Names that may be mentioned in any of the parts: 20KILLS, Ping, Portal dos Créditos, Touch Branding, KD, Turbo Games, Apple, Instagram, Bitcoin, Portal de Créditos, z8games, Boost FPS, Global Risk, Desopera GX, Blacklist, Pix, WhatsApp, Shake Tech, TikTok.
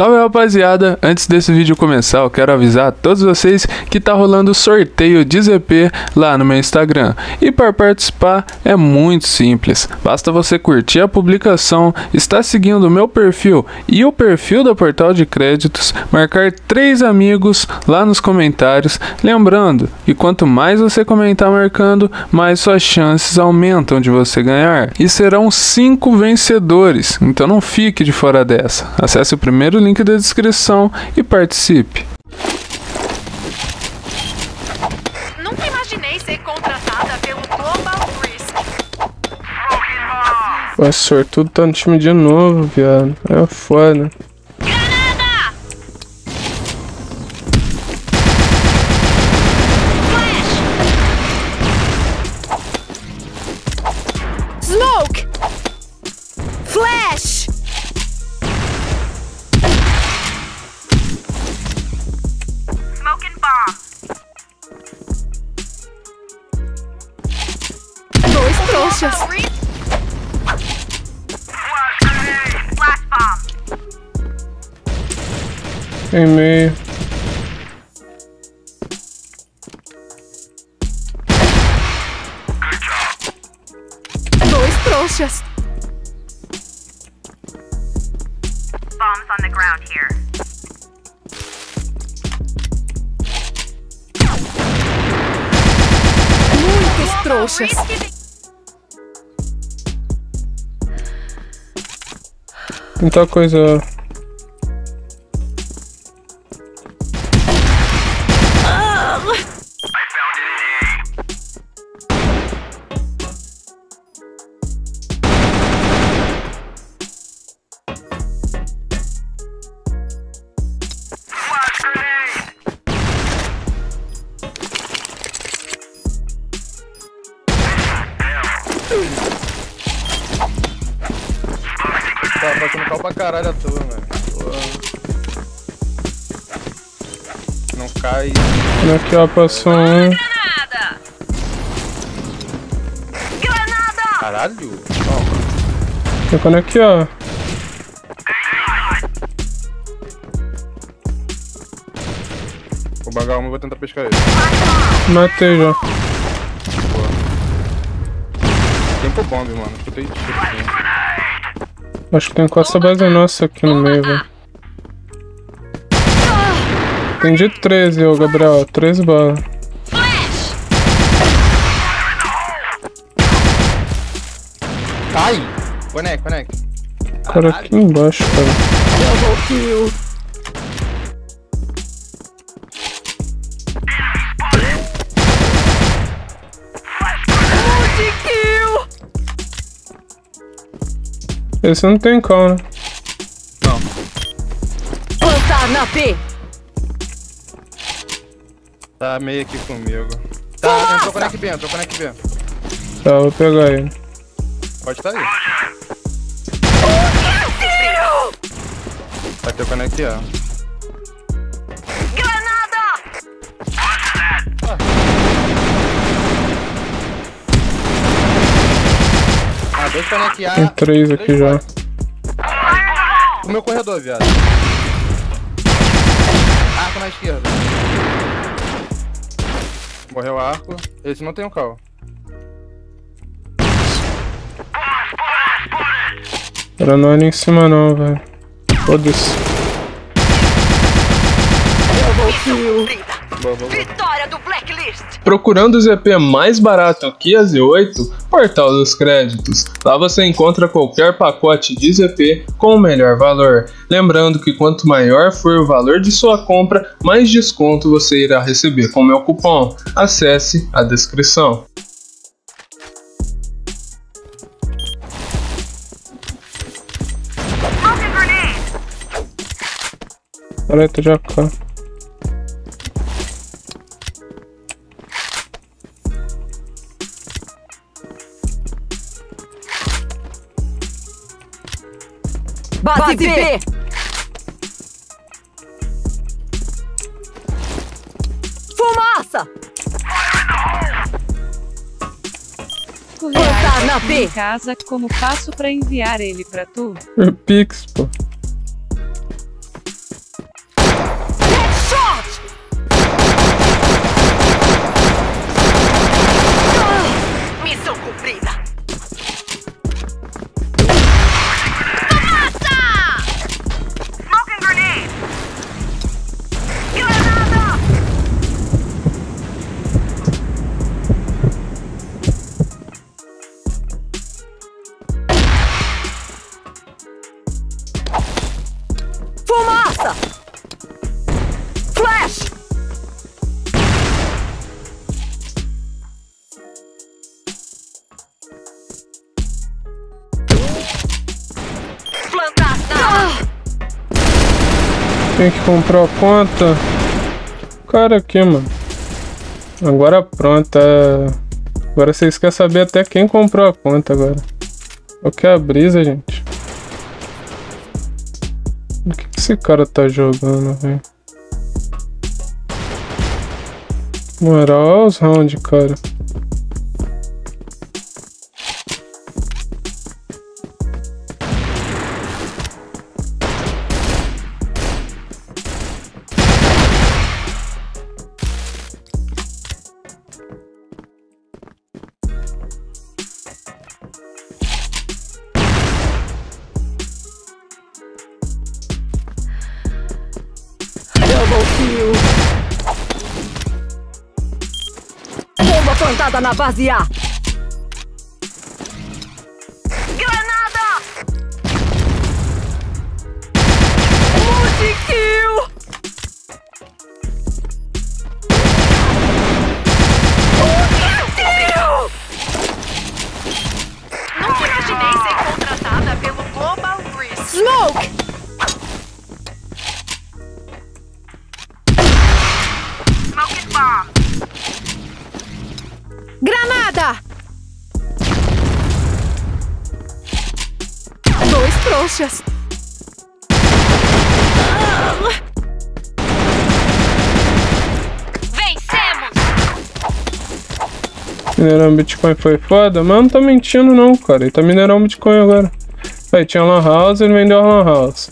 Salve rapaziada, antes desse vídeo começar eu quero avisar a todos vocês que tá rolando sorteio de ZP lá no meu Instagram. E para participar é muito simples, basta você curtir a publicação, estar seguindo o meu perfil e o perfil da Portal de Créditos, marcar 3 amigos lá nos comentários, lembrando que quanto mais você comentar marcando, mais suas chances aumentam de você ganhar. E serão 5 vencedores, então não fique de fora dessa, acesse o primeiro link da descrição e participe. Nunca imaginei ser contratada pelo Global Risk. O sortudo tá no time de novo, viado. É foda. Granada! Flash! Smoke! Flash! Em meio. Dois trouxas. Bombs on the ground here. Muitos trouxas. Muita coisa. Tá no carro pra caralho a tua, velho. Não cai. Olha aqui, ó, passou um. Granada! Granada! Caralho! Toma. Ficando aqui, ó. Vou bagar uma e vou tentar pescar ele. Matei já. Boa. Tempo bomb, mano. Escutei de tiro. Acho que tem quase a base nossa aqui no meio, velho. Tem de 13, ô Gabriel, 13 balas. Ai! Conecta, conecta. Cara, aqui embaixo, cara. Esse não tem call, né? Não. Plantar na P! Tá meio aqui comigo. Tá, entrou conect B, entrou conect B. Tá, vou pegar ele. Pode tá aí. Oh, tá aqui o conect A. Granada! Dois conect A. Tem 3 aqui já. O meu corredor, viado. Arco na esquerda. Morreu o arco. Esse não tem um call. Era não é nem em cima não, velho. Foda-se. Vitória do Blacklist. Procurando o ZP mais barato que a Z8, Portal dos Créditos. Lá você encontra qualquer pacote de ZP com o melhor valor. Lembrando que quanto maior for o valor de sua compra, mais desconto você irá receber com meu cupom. Acesse a descrição. Olha, tô já cá. Bate B! Fumaça! Corretar na B! Em casa, como faço pra enviar ele pra tu? Pix, pô. Força! Flash! Tem que comprar a conta. Cara aqui, mano. Agora pronto. Agora vocês querem saber até quem comprou a conta agora. Qual que é a brisa, gente? O que esse cara tá jogando, velho? Moral, olha os rounds, cara. Bomba plantada na base A. Granada! Multi-kill! Nunca imaginei ser contratada pelo Global Risk. Smoke! Granada! Dois trouxas. Vencemos! Minerar um Bitcoin foi foda? Mas não tá mentindo não, cara. Ele tá minerando um Bitcoin agora. Aí tinha Lan House, ele vendeu a Lan House.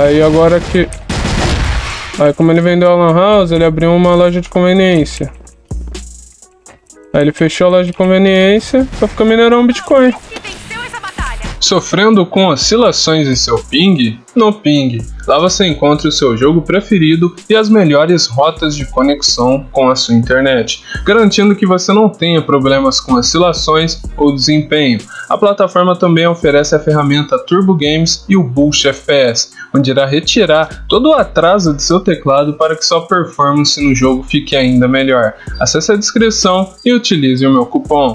Aí agora que... Aí como ele vendeu a Lan House, ele abriu uma loja de conveniência. Aí ele fechou a loja de conveniência pra ficar minerando um Bitcoin. Sofrendo com oscilações em seu ping? No Ping. Lá você encontra o seu jogo preferido e as melhores rotas de conexão com a sua internet, garantindo que você não tenha problemas com oscilações ou desempenho. A plataforma também oferece a ferramenta Turbo Games e o Boost FPS, onde irá retirar todo o atraso de seu teclado para que sua performance no jogo fique ainda melhor. Acesse a descrição e utilize o meu cupom.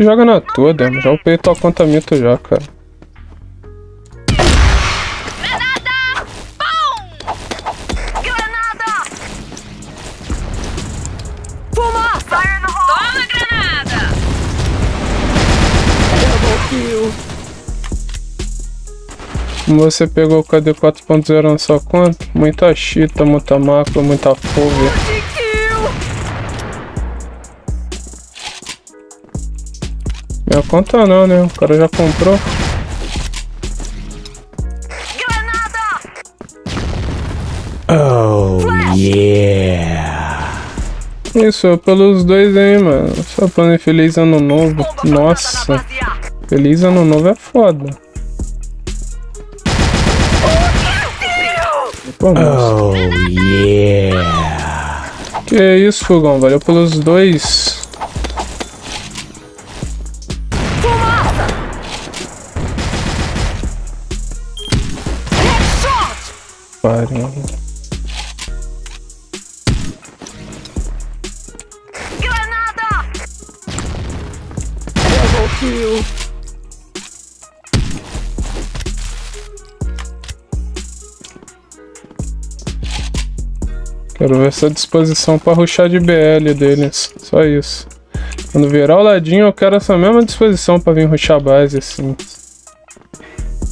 Joga na toda, já upei tua conta mito já, cara. Granada! Bom! Granada! Fumaça! Toma, granada! Double kill! Como você pegou o KD 4.0 na sua conta? Muita chita, muita macro, muita fúria. Minha conta não, né? O cara já comprou. Granada! Oh, Flash! Yeah! Isso, pelos dois aí, mano. Só falando feliz ano novo. Nossa! Feliz ano novo é foda. Pô, oh, yeah! Que isso, Fogão. Valeu pelos dois. Granada! Double kill! Quero ver essa disposição para rushar de BL deles. Só isso. Quando virar o ladinho, eu quero essa mesma disposição para vir rushar a base assim.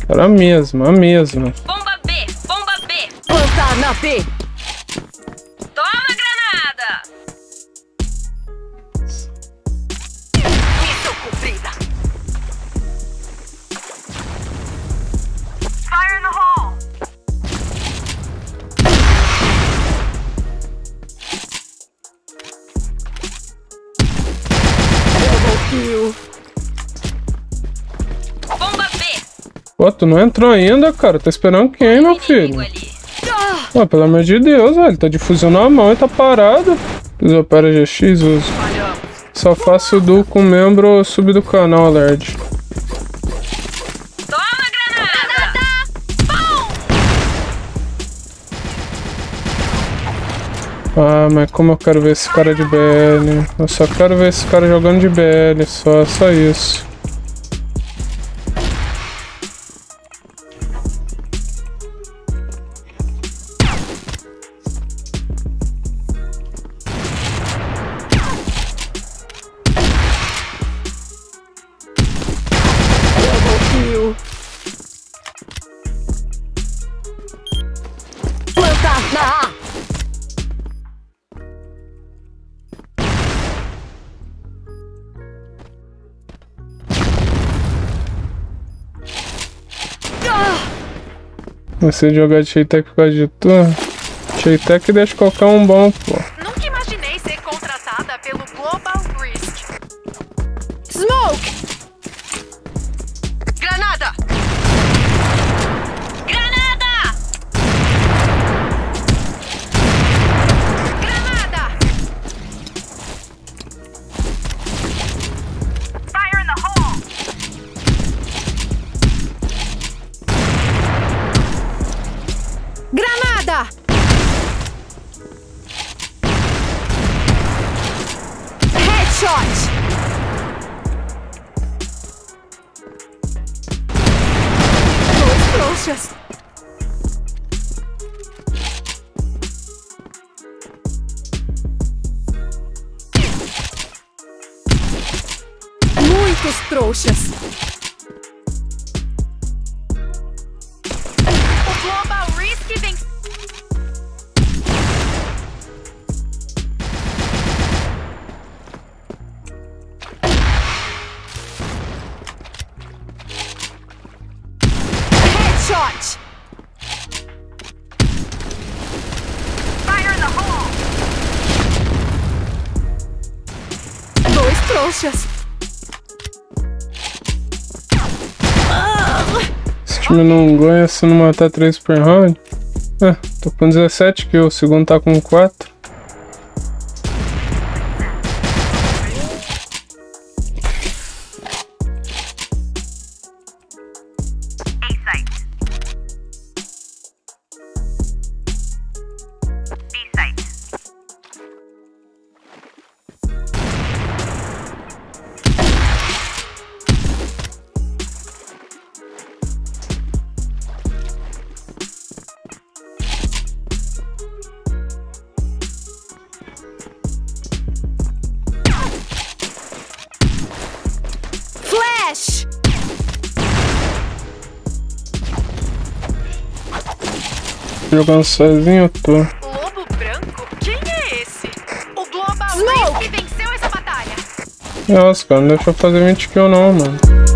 Quero a mesma, a mesma. Na B. Toma, granada! Missão cumprida! Fire no hall! Double kill! Bomba B! Pô, tu não entrou ainda, cara? Tá esperando quem, meu filho? Ué, pelo amor de Deus, velho, tá de fuzil na mão e tá parado. Desopera GX, uso. Só faço duo com membro sub do canal, Lerd. Ah, mas como eu quero ver esse cara de BL. Eu só quero ver esse cara jogando de BL, só isso. Você jogar de Shake Tech por causa de tudo? Shake Tech deixa qualquer um bom, pô. Nunca imaginei ser contratada pelo Global Risk. Smoke! Granada! Granada! Granada! Fire in the hole! Granada! Headshot! Dois trouxas! Muitos trouxas! Esse time não ganha se não matar 3 per round. Ah, tô com 17 kills, o segundo tá com 4. Jogando sozinho, eu tô. Lobo branco? Quem é esse? O Global Risk venceu essa batalha. Nossa, cara, não deixa eu fazer 20 kills não, mano.